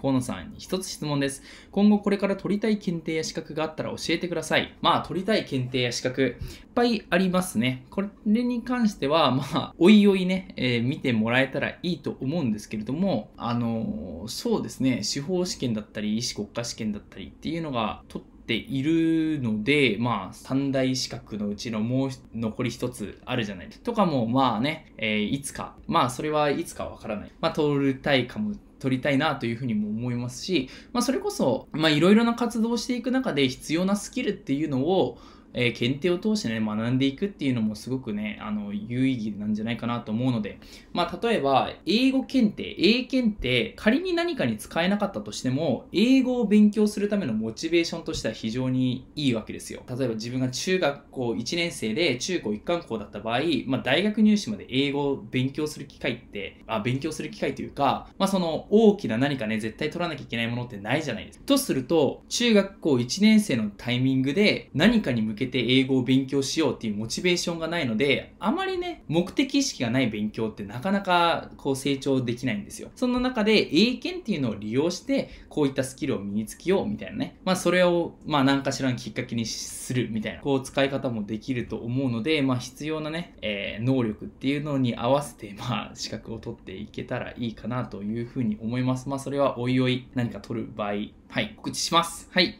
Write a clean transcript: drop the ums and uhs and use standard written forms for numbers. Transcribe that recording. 河野さんに一つ質問です。今後これから取りたい検定や資格があったら教えてください。まあ、取りたい検定や資格、いっぱいありますね。これに関しては、まあ、おいおいね、見てもらえたらいいと思うんですけれども、そうですね、司法試験だったり、医師国家試験だったりっていうのが取っているので、まあ、三大資格のうちのもう残り一つあるじゃないですか。とかも、まあね、いつか、まあ、それはいつかわからない。まあ、取りたいかも。取りたいなというふうにも思いますし、まあ、それこそ、まあ、いろいろな活動をしていく中で必要なスキルっていうのを、検定を通してね、学んでいくっていうのもすごくね、有意義なんじゃないかなと思うので、まあ、例えば、英語検定、英検定、仮に何かに使えなかったとしても、英語を勉強するためのモチベーションとしては非常にいいわけですよ。例えば自分が中学校1年生で中高一貫校だった場合、まあ、大学入試まで英語を勉強する機会って、勉強する機会というか、まあ、その大きな何かね、絶対取らなきゃいけないものってないじゃないですか。とすると、中学校1年生のタイミングで何かに向けて英語を勉強しようっていうモチベーションがないので、あまりね、目的意識がない勉強ってなかなかこう成長できないんですよ。そんな中で英検っていうのを利用してこういったスキルを身につけようみたいなね、まあそれをまあ何かしらのきっかけにするみたいなこう使い方もできると思うので、まあ必要なね、能力っていうのに合わせてまあ資格を取っていけたらいいかなというふうに思います。まあそれはおいおい何か取る場合、はい、告知します。はい。